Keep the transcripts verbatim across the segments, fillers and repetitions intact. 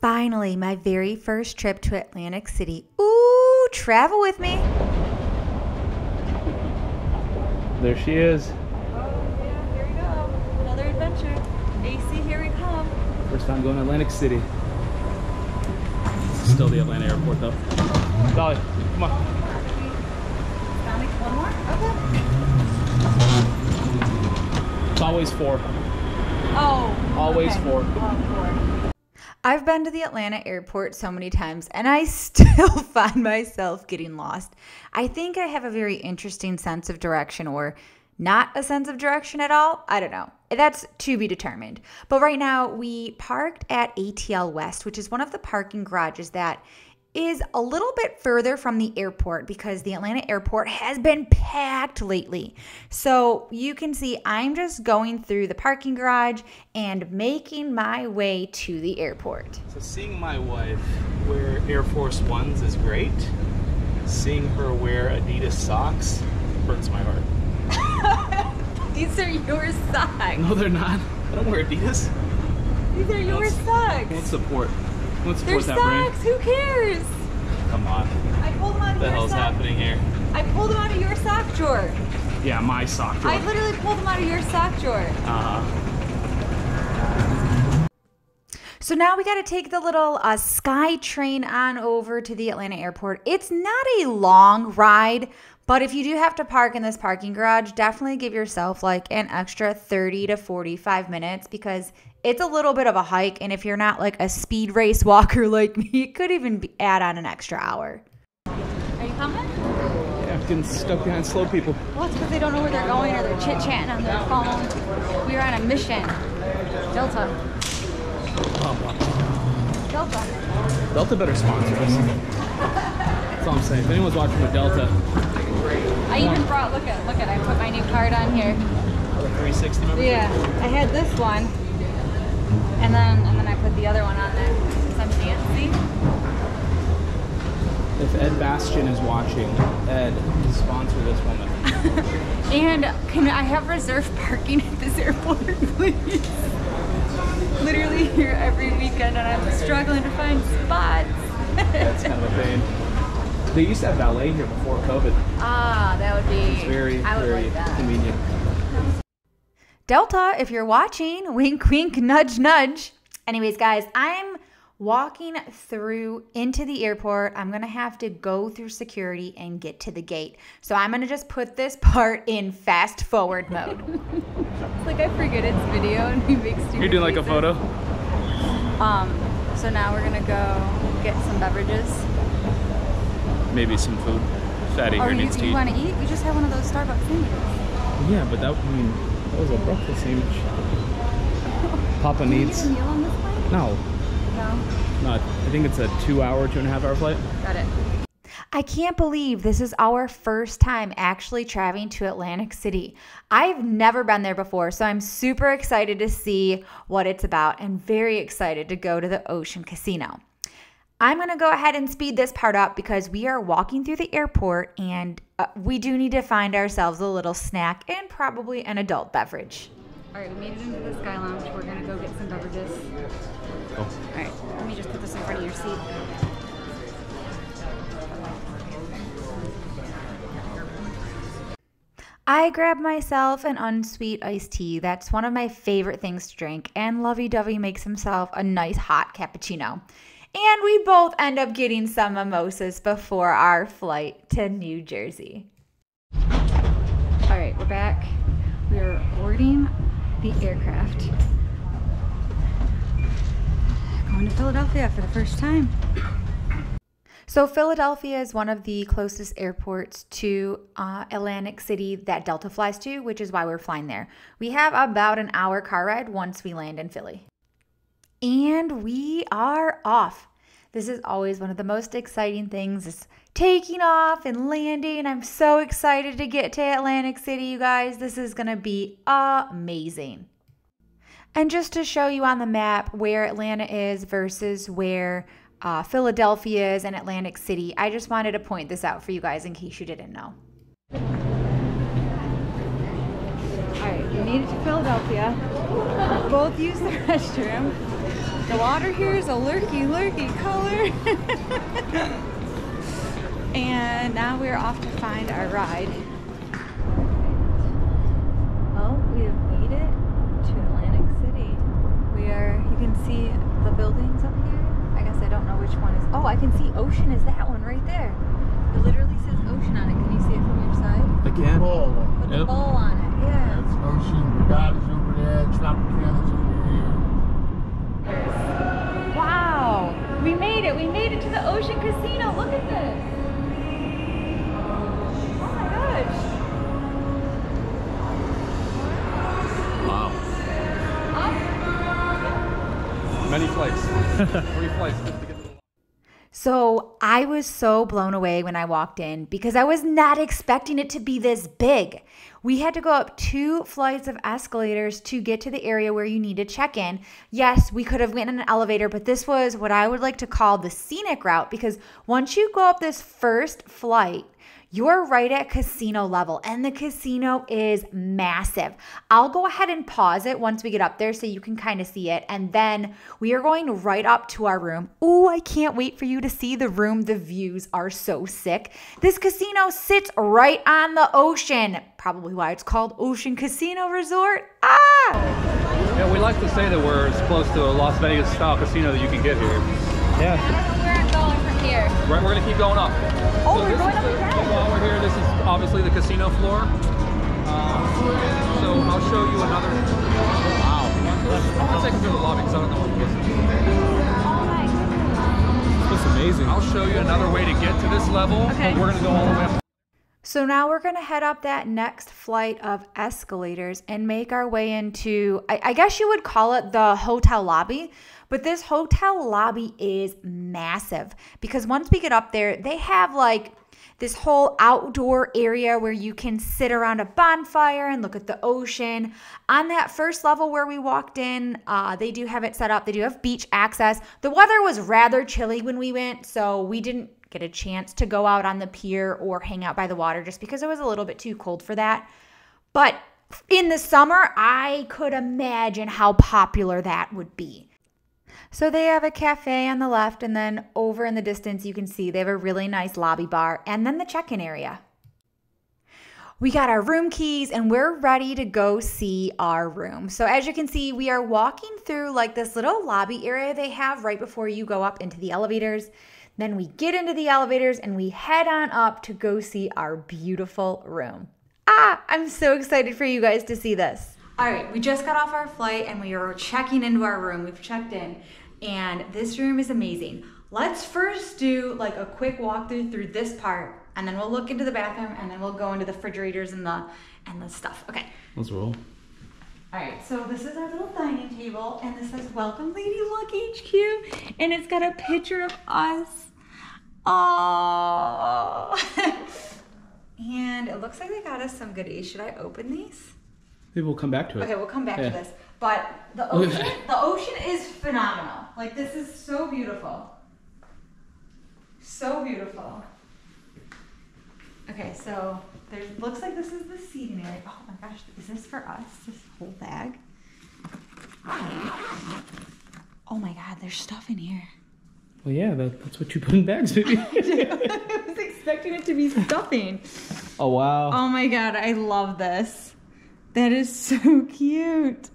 Finally, my very first trip to Atlantic City. Ooh, travel with me. There she is. Oh yeah, here we go. Another adventure. A C, here we come. First time going to Atlantic City. This is still the Atlanta airport though. Dolly, come on. One more? Okay. It's always four. Oh. Always okay. four. Oh, four. I've been to the Atlanta airport so many times, and I still find myself getting lost. I think I have a very interesting sense of direction, or not a sense of direction at all. I don't know. That's to be determined. But right now, we parked at A T L West, which is one of the parking garages that is a little bit further from the airport because the Atlanta airport has been packed lately. So you can see I'm just going through the parking garage and making my way to the airport. So seeing my wife wear Air Force Ones is great. Seeing her wear Adidas socks burns my heart. These are your socks. No, they're not. I don't wear Adidas. These are your socks. Won't support. Let's They're that socks! Brain. Who cares? Come on. I pulled them out of what your sock. What the hell's sock. happening here? I pulled them out of your sock drawer. Yeah, my sock drawer. I literally pulled them out of your sock drawer. Uh-huh. So now we got to take the little uh, Sky Train on over to the Atlanta airport. It's not a long ride, but if you do have to park in this parking garage, definitely give yourself like an extra thirty to forty-five minutes because it's a little bit of a hike, and if you're not like a speed race walker like me, it could even be add on an extra hour. Are you coming? Yeah, I'm getting stuck behind slow people. Well, it's because they don't know where they're going or they're chit-chatting on their phone. We are on a mission. Delta. Oh, Delta. Delta better sponsor us. That's all I'm saying. If anyone's watching with Delta. I even brought, look at, look at, I put my new card on here. three sixty membership? Yeah, I had this one. And then, and then I put the other one on there because I'm fancy. If Ed Bastian is watching, Ed, sponsor this woman. And can I have reserved parking at this airport, please? Literally here every weekend, and I'm struggling to find spots. That's kind of a pain. They used to have valet here before COVID. Ah, that would be. It's very, I would very like that. Convenient. Delta, if you're watching, wink, wink, nudge, nudge. Anyways, guys, I'm walking through into the airport. I'm going to have to go through security and get to the gate. So I'm going to just put this part in fast forward mode. It's like I forget it's video and we make stupid You're doing like faces. a photo? Um, so now we're going to go get some beverages. Maybe some food. Fatty here needs to eat. You want to eat? We just had one of those Starbucks things. Yeah, but that would mean... That was a breakfast sandwich. Papa Can needs. You get a meal on this flight? No. No. No. I think it's a two-hour, two and a half-hour flight. Got it. I can't believe this is our first time actually traveling to Atlantic City. I've never been there before, so I'm super excited to see what it's about and very excited to go to the Ocean Casino. I'm going to go ahead and speed this part up because we are walking through the airport and uh, we do need to find ourselves a little snack and probably an adult beverage. All right, we made it into the Sky Lounge. We're going to go get some beverages. Oh. All right, let me just put this in front of your seat. I grabbed myself an unsweet iced tea. That's one of my favorite things to drink. And Lovie Dovie makes himself a nice hot cappuccino. And we both end up getting some mimosas before our flight to New Jersey. All right, we're back. We are boarding the aircraft. Going to Philadelphia for the first time. So Philadelphia is one of the closest airports to uh, Atlantic City that Delta flies to, which is why we're flying there. We have about an hour car ride once we land in Philly. And we are off. This is always one of the most exciting things, is taking off and landing. I'm so excited to get to Atlantic City, you guys. This is going to be amazing. And just to show you on the map where Atlanta is versus where uh, Philadelphia is and Atlantic City, I just wanted to point this out for you guys in case you didn't know. All right, we made it to Philadelphia. Both used the restroom. The water here is a lurky, lurky color. And now we're off to find our ride. Well, we have made it to Atlantic City. We are, you can see the buildings up here. I guess I don't know which one is. Oh, I can see Ocean is that one right there. It literally says Ocean on it. Can you see it from your side? I can. Put a bowl on it, yeah. It's Ocean, Bugatti's over there, Tropicana's over here. Wow, we made it. We made it to the Ocean Casino. Look at this. Wow. Many flights. Three flights. So I was so blown away when I walked in because I was not expecting it to be this big. We had to go up two flights of escalators to get to the area where you need to check in. Yes, we could have went in an elevator, but this was what I would like to call the scenic route because once you go up this first flight, you're right at casino level, and the casino is massive. I'll go ahead and pause it once we get up there so you can kind of see it, and then we are going right up to our room. Ooh, I can't wait for you to see the room. The views are so sick. This casino sits right on the ocean, probably why it's called Ocean Casino Resort. Ah! Yeah, we like to say that we're as close to a Las Vegas style casino that you can get here. Yeah. Where we're going from here. Right, we're going to keep going up. Oh, so we're going up again. While we're here, this is obviously the casino floor. Um, so I'll show you another. Wow. I'm gonna take you through the lobby because I don't know what it is. Oh my goodness. That's amazing. I'll show you another way to get to this level. Okay. We're gonna go all the way up. So now we're gonna head up that next flight of escalators and make our way into, I, I guess you would call it the hotel lobby, but this hotel lobby is massive because once we get up there, they have like this whole outdoor area where you can sit around a bonfire and look at the ocean. On that first level where we walked in, uh, they do have it set up. They do have beach access. The weather was rather chilly when we went, so we didn't get a chance to go out on the pier or hang out by the water just because it was a little bit too cold for that. But in the summer, I could imagine how popular that would be. So they have a cafe on the left, and then over in the distance, you can see they have a really nice lobby bar and then the check-in area. We got our room keys and we're ready to go see our room. So as you can see, we are walking through like this little lobby area they have right before you go up into the elevators. Then we get into the elevators and we head on up to go see our beautiful room. Ah, I'm so excited for you guys to see this. All right, we just got off our flight and we are checking into our room. We've checked in and this room is amazing. Let's first do like a quick walkthrough through this part and then we'll look into the bathroom and then we'll go into the refrigerators and the, and the stuff. Okay. Let's roll. All right, so this is our little dining table and this says, welcome Lady Luck H Q. And it's got a picture of us. Oh, and it looks like they got us some goodies. Should I open these? Maybe we'll come back to it. Okay, we'll come back yeah. to this. But the ocean, the ocean is phenomenal. Like, this is so beautiful. So beautiful. Okay, so there looks like this is the seating area. Oh my gosh, is this for us? This whole bag? Oh my God, there's stuff in here. Well, yeah, that, that's what you put in bags, baby. I was expecting it to be stuffing. Oh, wow. Oh my God, I love this. That is so cute.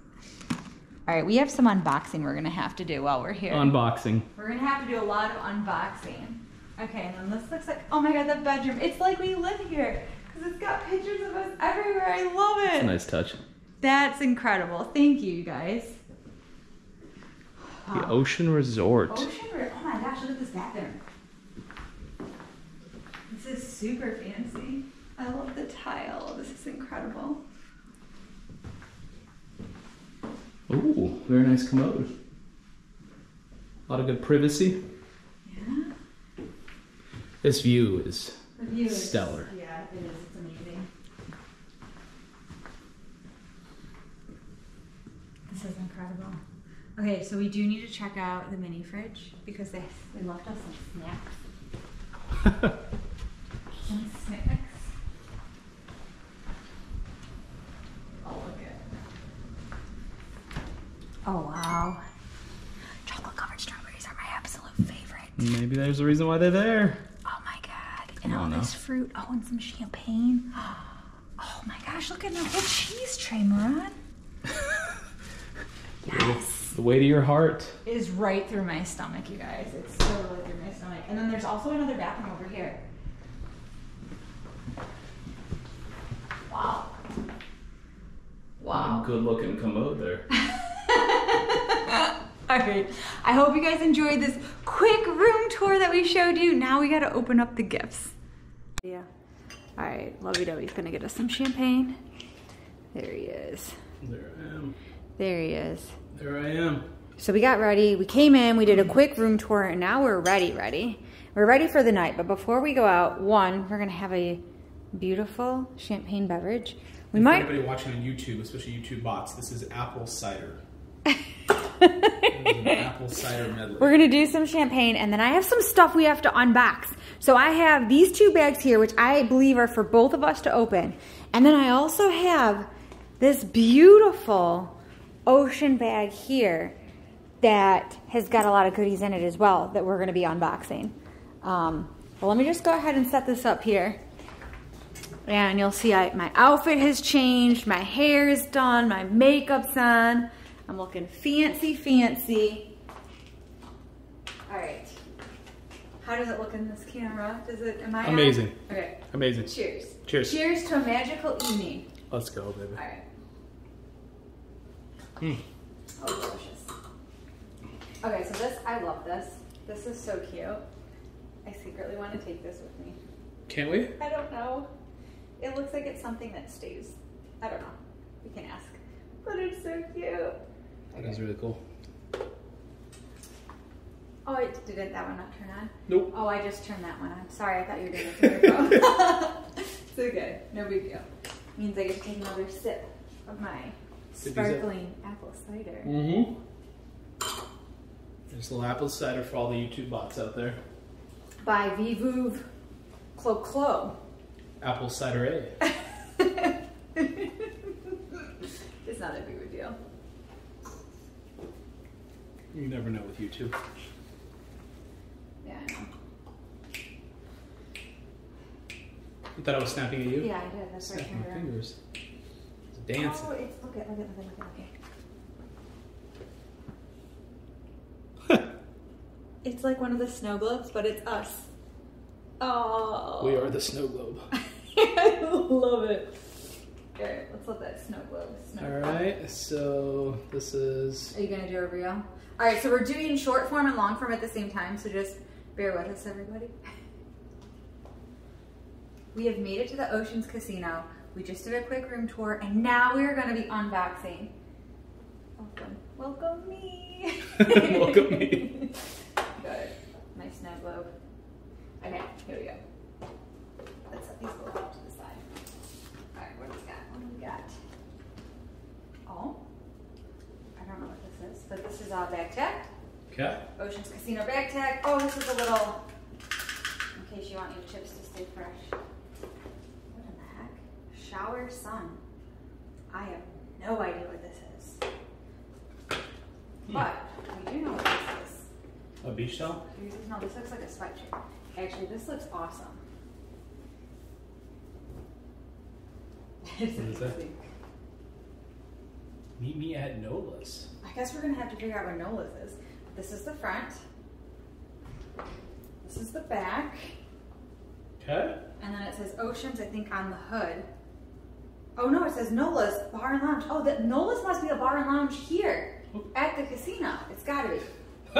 All right, we have some unboxing we're gonna have to do while we're here. Unboxing. We're gonna have to do a lot of unboxing. Okay, and then this looks like, oh my God, the bedroom. It's like we live here because it's got pictures of us everywhere. I love it. That's a nice touch. That's incredible. Thank you, you guys. The oh. Ocean Resort. Ocean Resort. Oh my gosh, look at this bathroom. This is super fancy. I love the tile. This is incredible. Ooh, very nice commode. A lot of good privacy. Yeah. This view is the view stellar. Is, yeah, it is. It's amazing. This is incredible. Okay, so we do need to check out the mini fridge because they, they left us some snacks. Some snacks. Oh, look at it. Oh wow. Chocolate Maybe there's a reason why they're there. Oh my God. And all this fruit. Oh, and some champagne. Oh my gosh, look at that whole cheese tray, Moran. Yes. The weight of your heart is right through my stomach, you guys. It's so right through my stomach. And then there's also another bathroom over here. Wow. Wow. What a good looking commode there. All right. I hope you guys enjoyed this quick room tour that we showed you. Now we got to open up the gifts. Yeah. All right. Lovey Dovey's going to get us some champagne. There he is. There I am. There he is. There I am. So we got ready. We came in. We did a quick room tour. And now we're ready, ready. We're ready for the night. But before we go out, one, we're going to have a beautiful champagne beverage. We and might. For anybody watching on YouTube, especially YouTube bots, this is apple cider. An apple cider medley. We're gonna do some champagne, and then I have some stuff we have to unbox. So I have these two bags here, which I believe are for both of us to open. And then I also have this beautiful ocean bag here that has got a lot of goodies in it as well that we're gonna be unboxing. Um, well, let me just go ahead and set this up here. And you'll see I, my outfit has changed, my hair is done, my makeup's on. I'm looking fancy, fancy. All right. How does it look in this camera? Does it, am I amazing. On? Okay. Amazing. Cheers. Cheers. Cheers to a magical evening. Let's go, baby. All right. Mm. Oh, delicious. Okay, so this, I love this. This is so cute. I secretly want to take this with me. Can't we? I don't know. It looks like it's something that stays. I don't know. We can ask. But it's so cute. That is really cool. Oh, it didn't that one not turn on? Nope. Oh, I just turned that one on. Sorry, I thought you were doing it through your phone. It's okay. No big deal. It means I get to take another sip of my sparkling apple cider. Mm-hmm. There's a little apple cider for all the YouTube bots out there. By Vivouv Clo Clo. Apple cider A. It's not that big of a deal. You never know with YouTube. Yeah, I know. You thought I was snapping at you? Yeah, I did. That's snapping right. Snapping my fingers. It's dancing. Oh, it's, look at, look at, look at, look at. It's like one of the snow globes, but it's us. Oh. We are the snow globe. I love it. All right, let's let that snow globe. Snow all right, globe. So this is... Are you going to do a reel? All right, so we're doing short form and long form at the same time, so just bear with us, everybody. We have made it to the Ocean's Casino. We just did a quick room tour, and now we're going to be unboxing. Welcome. Welcome me. Welcome me. Good. My snow globe. Okay, here we go. Let's set these globes up to the side. All right, what do we got? What do we got? Oh, I don't know what this is, but this is all bag tag. Okay. Ocean's Casino bag tag. Oh, this is a little, in case you want your chips to stay fresh. What in the heck? Shower sun. I have no idea what this is. Hmm. But we do know what this is. A beach towel? No, this looks like a sweatshirt. Actually, this looks awesome. What is that? Meet me at Nola's. I guess we're gonna have to figure out where Nola's is. This is the front. This is the back. Okay. And then it says Ocean's, I think, on the hood. Oh no, it says Nola's Bar and Lounge. Oh, that Nola's must be a bar and lounge here at the casino. It's gotta be. It's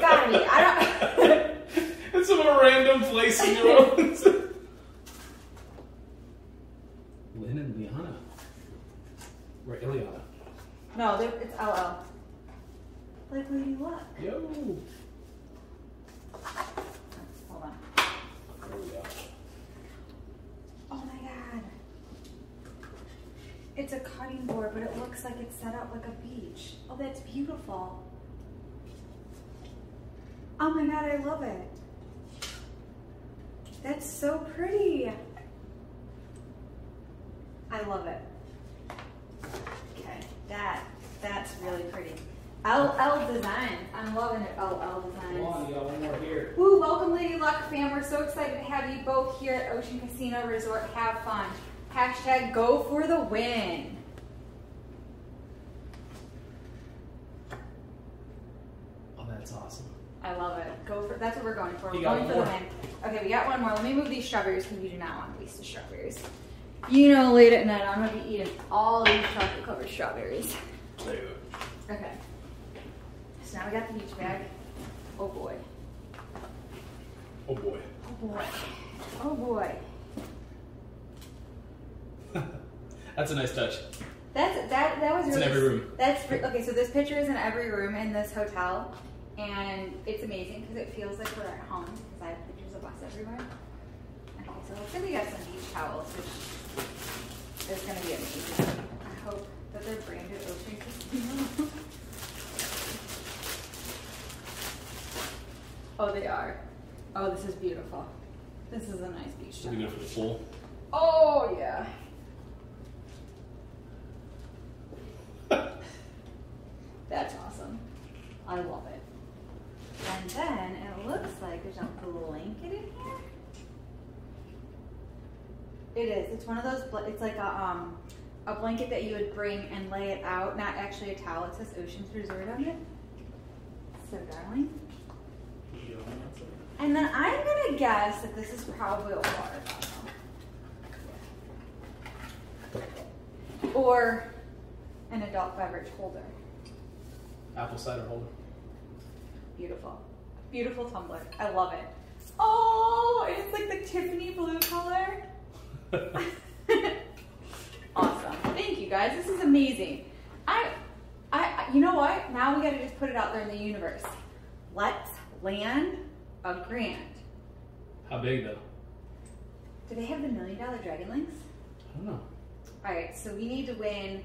gotta be. I don't. It's some random place in New Orleans. Lynn and Liana. Or Ileana. No, it's L L. Like Lady Luck. Yo. Hold on. There we go. Oh my God. It's a cutting board, but it looks like it's set up like a beach. Oh, that's beautiful. Oh my God, I love it. That's so pretty. I love it. Okay, that, that's really pretty. L L Designs. I'm loving it, L L Designs. Come on, you got one more here. Woo, welcome Lady Luck fam. We're so excited to have you both here at Ocean Casino Resort. Have fun. Hashtag go for the win. Oh, that's awesome. I love it. Go for, that's what we're going for. We're going for the win. Okay, we got one more. Let me move these strawberries because we do not want to waste the strawberries. You know, late at night, I'm going to be eating all these chocolate covered strawberries. Dude. Okay. So now we got the beach bag. Oh boy. Oh boy. Oh boy. Oh boy. That's a nice touch. That's that. That was. It's really, in every room. That's okay. So this picture is in every room in this hotel, and it's amazing because it feels like we're at home because I have pictures of us everywhere. Okay, so hopefully we got some beach towels, which is going to be amazing. I hope that they're branded Ocean Casino. Oh, they are. Oh, this is beautiful. This is a nice beach towel. You go for the pool. Oh yeah. That's awesome. I love it. And then it looks like there's a blanket in here. It is. It's one of those. It's like a um a blanket that you would bring and lay it out. Not actually a towel. It says Ocean's Resort on it. So darling. And then I'm gonna guess that this is probably a water bottle or an adult beverage holder. Apple cider holder. Beautiful. Beautiful tumbler. I love it. Oh, it's like the Tiffany blue color. Awesome. Thank you guys. This is amazing. I, I, you know what? Now we gotta just put it out there in the universe. Let's land a grand. How big though? Do they have the million dollar dragon links? I don't know. All right, so we need to win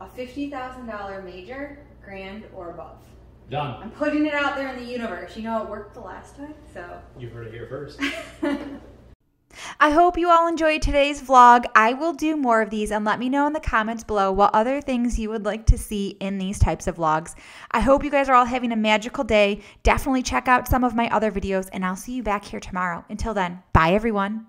a fifty thousand dollar major, grand, or above. Done. I'm putting it out there in the universe. You know, it worked the last time, so. You heard it here first. I hope you all enjoyed today's vlog. I will do more of these and let me know in the comments below what other things you would like to see in these types of vlogs. I hope you guys are all having a magical day. Definitely check out some of my other videos and I'll see you back here tomorrow. Until then, bye everyone.